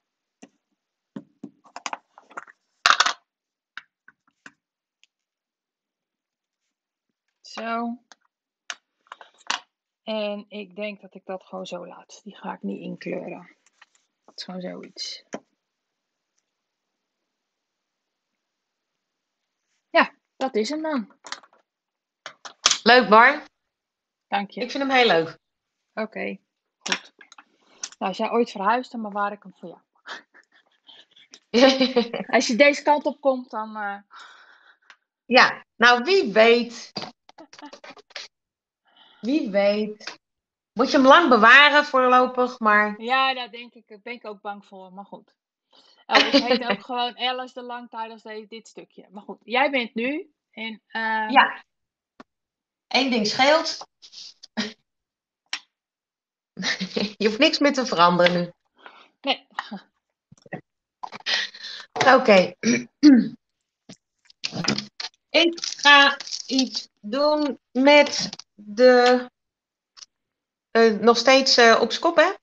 Zo. En ik denk dat ik dat gewoon zo laat. Die ga ik niet inkleuren. Het is gewoon zoiets. Ja, dat is hem dan. Leuk, Bar. Dank je. Ik vind hem heel leuk. Oké, okay, goed. Nou, als jij ooit verhuist, dan bewaar ik hem voor jou. Als je deze kant op komt, dan... Uh... Ja, nou wie weet. Wie weet. Moet je hem lang bewaren voorlopig, maar... Ja, daar denk ik. Daar ben ik ook bang voor, maar goed. Het oh, heet ook gewoon Alice de Lang tijdens dit stukje. Maar goed, jij bent nu. En, uh... ja. Eén ding scheelt. Je hoeft niks meer te veranderen nu. Nee. Oké. Okay. Ik ga iets doen met de... Uh, nog steeds uh, op z'n kop, hè?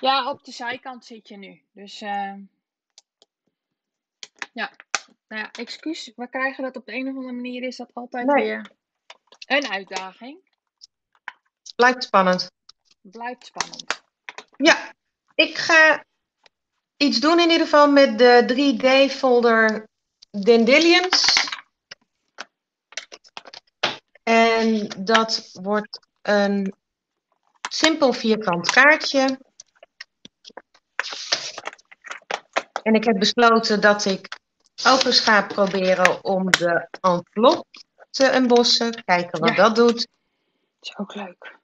Ja, op de zijkant zit je nu. Dus uh... ja. Nou ja, excuus. We krijgen dat op de een of andere manier is dat altijd nee. weer... Een uitdaging. Blijft spannend. Blijft spannend. Ja, ik ga iets doen in ieder geval met de drie D-folder Dandelions. En dat wordt een simpel vierkant kaartje. En ik heb besloten dat ik ook eens ga proberen om de envelop te embossen, kijken wat ja. dat doet. Dat is ook leuk.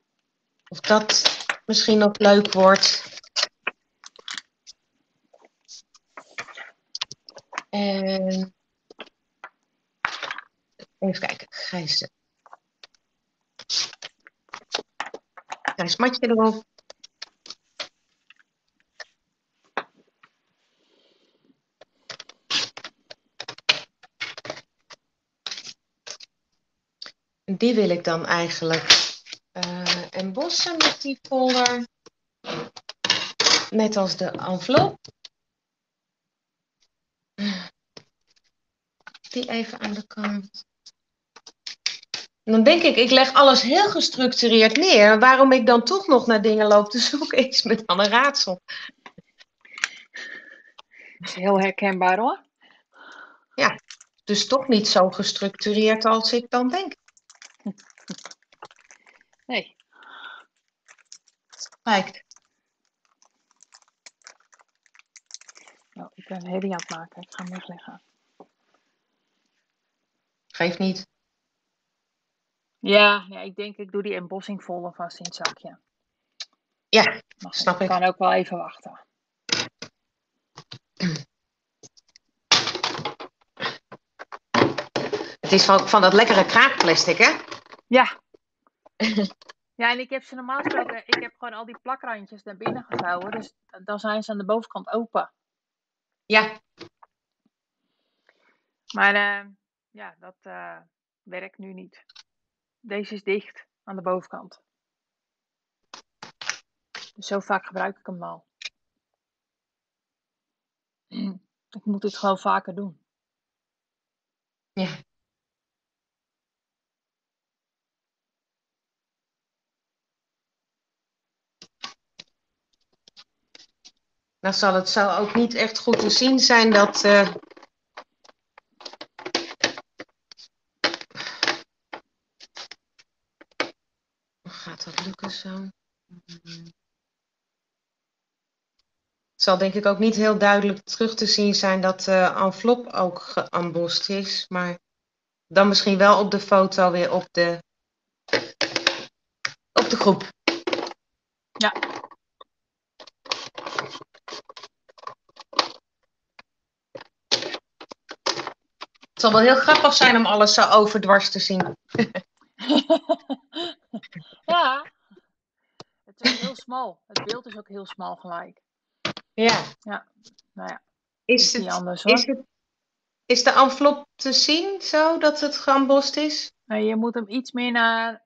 Of dat misschien nog leuk wordt. En... even kijken, grijze. Grijs matje erop. Die wil ik dan eigenlijk uh, embossen met die folder. Net als de envelop. Die even aan de kant. En dan denk ik, ik leg alles heel gestructureerd neer. Waarom ik dan toch nog naar dingen loop te zoeken is me dan een raadsel. Dat is heel herkenbaar hoor. Ja, dus toch niet zo gestructureerd als ik dan denk. Nee. Lijkt. Oh, ik ben een hele aan het maken. Ik ga hem wegleggen. Geeft niet. Ja, ja, ik denk ik doe die embossing folder vast in het zakje. Ja, maar snap ik. Ik kan ook wel even wachten. Het is van, van dat lekkere kraakplastic, hè? Ja. Ja, en ik heb ze normaal gesproken, ik heb gewoon al die plakrandjes naar binnen gevouwen, dus dan zijn ze aan de bovenkant open. Ja. Maar uh, ja, dat uh, werkt nu niet. Deze is dicht aan de bovenkant. Dus zo vaak gebruik ik hem al. Ik moet dit gewoon vaker doen. Ja. Dan zal het zo ook niet echt goed te zien zijn dat... Uh, gaat dat lukken zo? Het zal denk ik ook niet heel duidelijk terug te zien zijn dat de envelop ook geëmbossed is. Maar dan misschien wel op de foto weer op de, op de groep. Ja. Het zal wel heel grappig zijn om alles zo overdwars te zien. Ja. Het is heel smal. Het beeld is ook heel smal gelijk. Ja. Ja. Nou ja. Is, is het niet anders hoor. Is, het, is de envelop te zien zo dat het geëmbossed is? Nee, je moet hem iets meer naar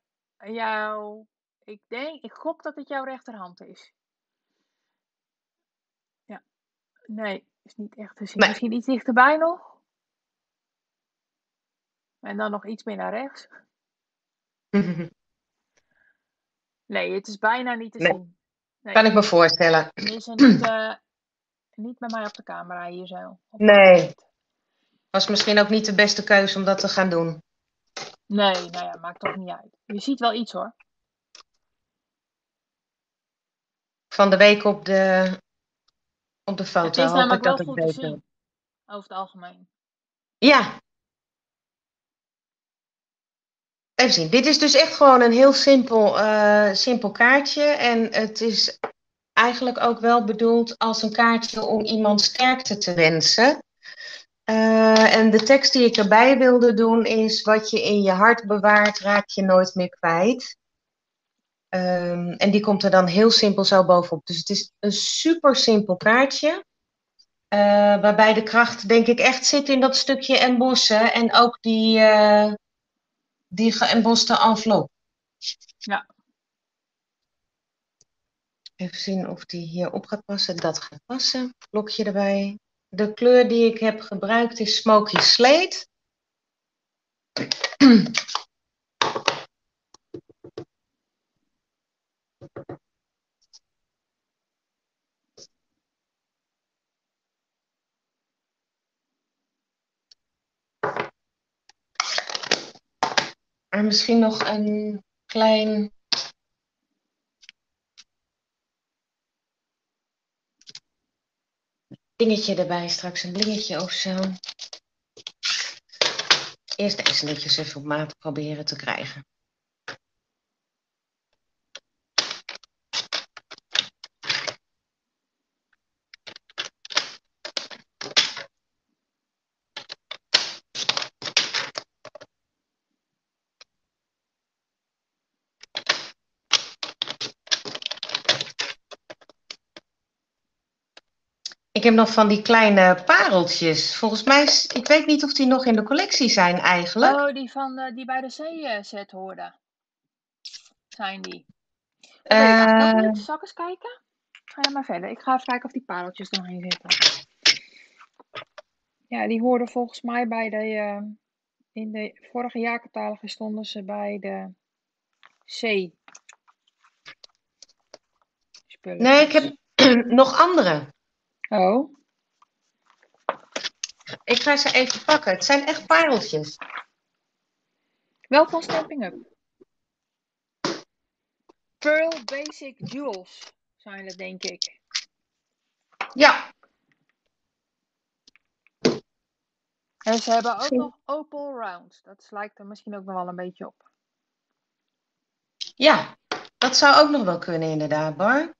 jouw... Ik denk, ik gok dat het jouw rechterhand is. Ja. Nee, is niet echt te zien. Nee. Misschien iets dichterbij nog. En dan nog iets meer naar rechts. Nee, het is bijna niet te nee. zien. Nee, kan ik me voorstellen. Je is niet, uh, niet bij mij op de camera hier zo. Nee. Was misschien ook niet de beste keuze om dat te gaan doen. Nee, nou ja, maakt toch niet uit. Je ziet wel iets hoor. Van de week op de, op de foto. Het is namelijk wel goed te zien. Over het algemeen. Ja. Even zien, dit is dus echt gewoon een heel simpel, uh, simpel kaartje. En het is eigenlijk ook wel bedoeld als een kaartje om iemand sterkte te wensen. Uh, en de tekst die ik erbij wilde doen is... Wat je in je hart bewaart, raak je nooit meer kwijt. Um, en die komt er dan heel simpel zo bovenop. Dus het is een super simpel kaartje. Uh, waarbij de kracht denk ik echt zit in dat stukje embossen. En ook die... Uh, Die geëmboste envelop. Ja. Even zien of die hier op gaat passen. Dat gaat passen. Blokje erbij. De kleur die ik heb gebruikt is Smoky Slate. En misschien nog een klein... dingetje erbij straks. Een blingetje of zo. Eerst deze netjes even op maat proberen te krijgen. Ik heb nog van die kleine pareltjes. Volgens mij, is, ik weet niet of die nog in de collectie zijn eigenlijk. Oh, die, van de, die bij de C-set hoorden. Zijn die. Uh, uh, ik zal ik eens kijken? Ga jij maar verder. Ik ga even kijken of die pareltjes er nog in zitten. Ja, die hoorden volgens mij bij de... Uh, in de vorige jaarcatalogie stonden ze bij de C-spullen. Nee, ik heb nog andere. Oh. Ik ga ze even pakken. Het zijn echt pareltjes. Wel van Stampin' Up. Pearl Basic Jewels zijn het, denk ik. Ja. En ze hebben ook nog Opal Round. Dat lijkt er misschien ook nog wel een beetje op. Ja, dat zou ook nog wel kunnen inderdaad, Bar.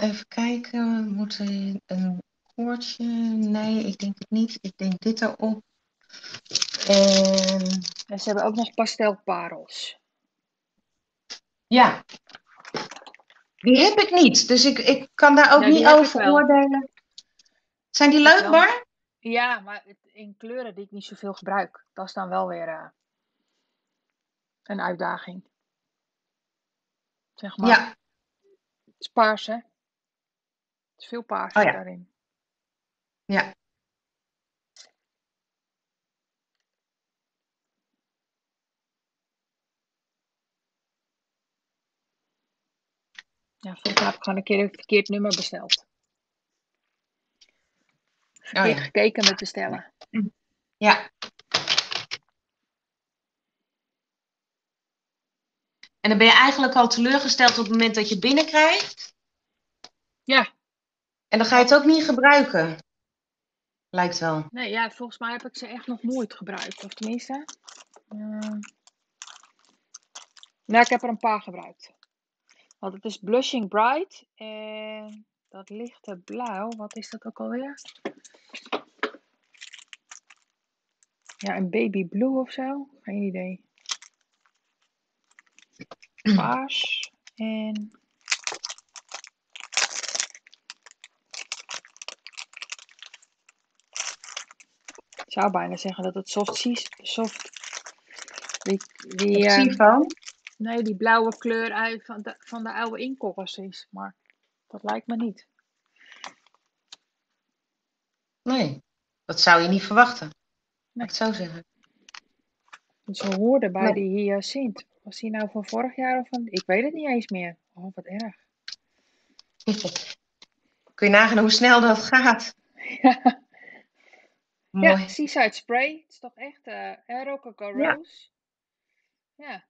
Even kijken, we moeten een koordje. Nee, ik denk het niet. Ik denk dit erop. En... en ze hebben ook nog pastelparels. Ja. Die heb ik niet, dus ik, ik kan daar ook nou, niet over oordelen. Zijn die leuk, Bar? Ja, maar in kleuren die ik niet zoveel gebruik. Dat is dan wel weer uh, een uitdaging. Zeg maar. Ja. Het is paars, hè? Er is veel paars oh, ja. daarin. Ja. Ja, volgens mij heb ik gewoon een keer het verkeerd nummer besteld. oh, ja. gekeken met bestellen. Ja. En dan ben je eigenlijk al teleurgesteld op het moment dat je het binnenkrijgt. Ja. En dan ga je het ook niet gebruiken. Lijkt wel. Nee, ja, volgens mij heb ik ze echt nog nooit gebruikt. Of tenminste. Uh... Nou, ik heb er een paar gebruikt. Want het is Blushing Bright. En dat lichte blauw. Wat is dat ook alweer? Ja, een Baby Blue of zo. Geen idee. Paars. En... Ik zou bijna zeggen dat het soft... soft die, die, uh, van? Nee, die blauwe kleur uit van de, van de oude inkoppers is. Maar dat lijkt me niet. Nee, dat zou je niet verwachten. Nee. Mag ik het zo zeggen. Ze dus hoorden bij nee. die hyacint. Was die nou van vorig jaar of van... Ik weet het niet eens meer. Oh, wat erg. Kun je nagaan hoe snel dat gaat. Ja. Mooi. Ja, Seaside Spray. Het is toch echt uh, Rococo Rose. Ja. ja.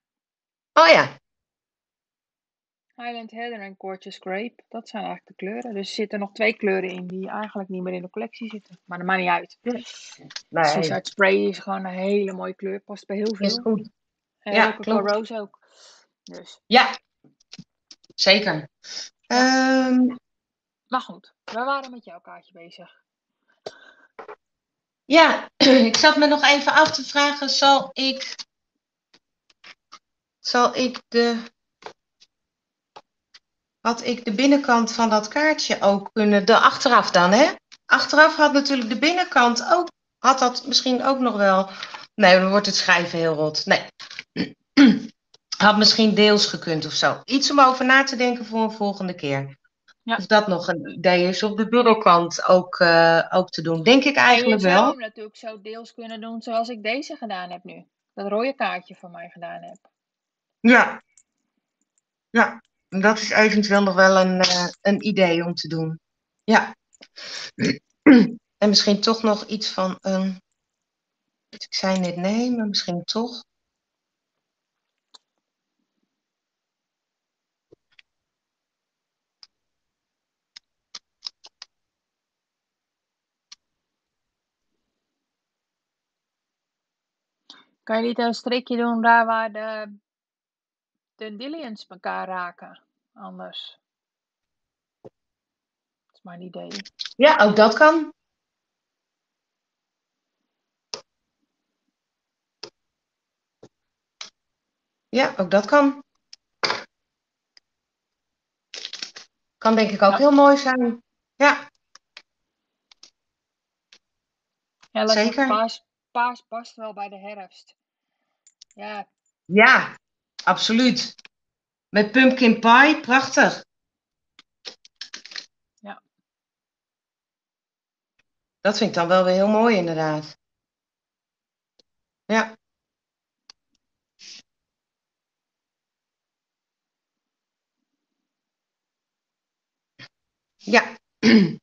Oh ja. Highland Heather en Gorgeous Grape. Dat zijn eigenlijk de kleuren. Dus er zitten nog twee kleuren in die eigenlijk niet meer in de collectie zitten. Maar dat maakt niet uit. Nee. Seaside Spray is gewoon een hele mooie kleur. Past bij heel veel. Is goed. En ja, Rococo Rose ook. Dus. Ja. Zeker. Ja. Um... Maar goed. We waren met jouw kaartje bezig. Ja, ik zat me nog even af te vragen, zal ik, zal ik de, had ik de binnenkant van dat kaartje ook kunnen, de achteraf dan, hè? Achteraf had natuurlijk de binnenkant ook, had dat misschien ook nog wel, nee, dan wordt het schrijven heel rot, nee. Had misschien deels gekund of zo. Iets om over na te denken voor een volgende keer. Ja. Of dat nog een idee is op de binnenkant ook, uh, ook te doen. Denk ik eigenlijk wel. Je zou hem natuurlijk zo deels kunnen doen zoals ik deze gedaan heb nu. Dat rode kaartje van mij gedaan heb. Ja. Ja. Dat is eventueel nog wel een, uh, een idee om te doen. Ja. En misschien toch nog iets van een... Ik zei net nee, maar misschien toch... Kan je niet een streekje doen daar waar de, de Dillions elkaar raken? Anders. Dat is mijn idee. Ja, ook dat kan. Ja, ook dat kan. Kan denk ik ook ja. heel mooi zijn. Ja. Ja, zeker. Paas, paas past wel bij de herfst. Ja. ja, absoluut. Met pumpkin pie, prachtig. Ja. Dat vind ik dan wel weer heel mooi inderdaad. Ja. Ja,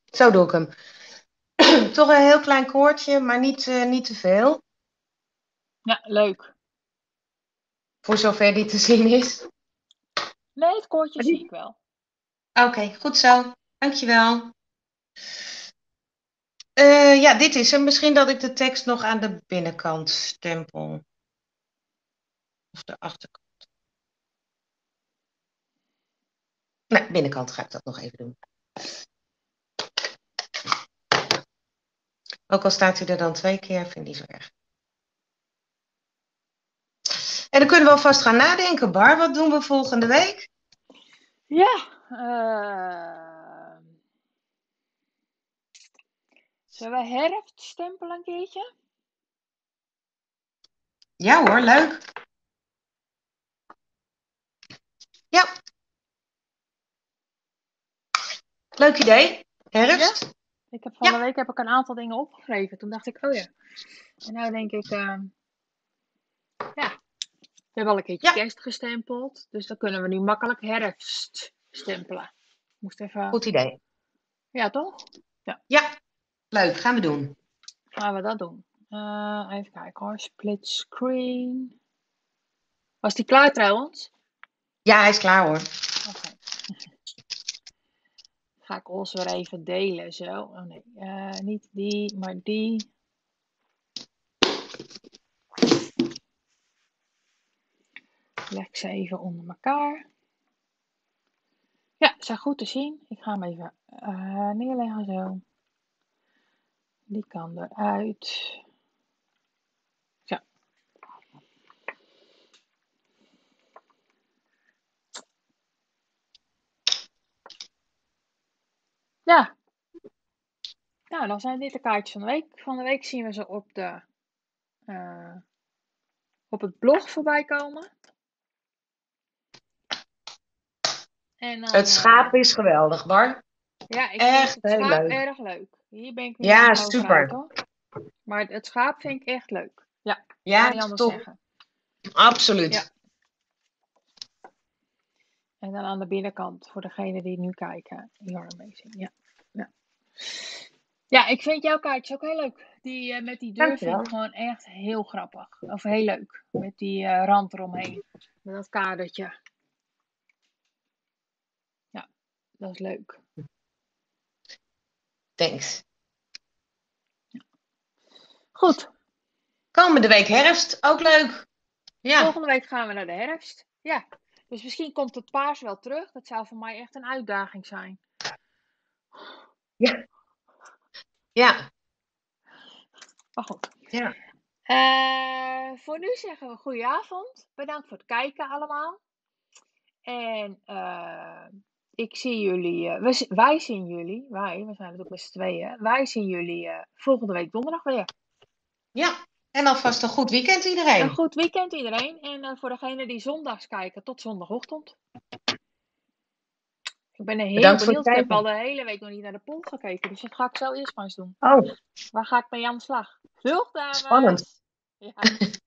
zo doe ik hem. Toch een heel klein koordje, maar niet, uh, niet te veel. Ja, leuk. Voor zover die te zien is. Nee, het koordje die... zie ik wel. Oké, okay, goed zo. Dankjewel. Uh, ja, dit is hem. Misschien dat ik de tekst nog aan de binnenkant stempel. Of de achterkant. Nou, binnenkant ga ik dat nog even doen. Ook al staat hij er dan twee keer, vind ik niet zo erg. En dan kunnen we alvast gaan nadenken, Bar. Wat doen we volgende week? Ja. Uh... Zullen we herfst stempelen een keertje? Ja hoor, leuk. Ja. Leuk idee. Herfst. Ja. Ik heb van ja. de week heb ik een aantal dingen opgeschreven. Toen dacht ik, oh ja. En nou denk ik, uh, ja. We hebben al een keertje ja. kerst gestempeld. Dus dan kunnen we nu makkelijk herfst stempelen. Moest even... Goed idee. Ja, toch? Ja. ja. Leuk, gaan we doen. Gaan we dat doen. Uh, even kijken hoor, split screen. Was die klaar trouwens? Ja, hij is klaar hoor. Oké. Okay. Ga ik ons weer even delen zo. Oh nee, uh, niet die, maar die. Leg ze even onder elkaar. Ja, ze zijn goed te zien. Ik ga hem even uh, neerleggen zo. Die kan eruit. Zo. Ja. Nou, dan zijn dit de kaartjes van de week. Van de week zien we ze op, de, uh, op het blog voorbij komen. En dan, het schaap is geweldig, Bar. Ja, ik echt vind het heel schaap leuk. Erg leuk. Hier ben ik niet ja, super. Uit, maar het schaap vind ik echt leuk. Ja, ja kan niet top. Zeggen. Absoluut. Ja. En dan aan de binnenkant, voor degenen die nu kijken. You're amazing. Ja, ja. Ja, ik vind jouw kaartjes ook heel leuk. Die uh, met die deur vind ik gewoon echt heel grappig. Of heel leuk. Met die uh, rand eromheen. Met dat kadertje. Ja, dat is leuk. Thanks. Goed. Komende week herfst, ook leuk. Ja. Volgende week gaan we naar de herfst. Ja. Dus misschien komt het paars wel terug. Dat zou voor mij echt een uitdaging zijn. Ja. Ja. Maar goed. Ja. Uh, voor nu zeggen we goedenavond. Bedankt voor het kijken allemaal. En... Uh, Ik zie jullie, uh, we, wij zien jullie, wij, we zijn het ook met z'n tweeën, wij zien jullie uh, volgende week donderdag weer. Ja, en alvast een goed weekend iedereen. Een goed weekend iedereen. En uh, voor degenen die zondags kijken, tot zondagochtend. Ik ben heel Bedankt benieuwd, ik heb al de hele week nog niet naar de pool gekeken, dus dat ga ik zo eerst maar eens doen. Oh. Waar ga ik mee aan de slag? Vlug dames! Spannend. Ja.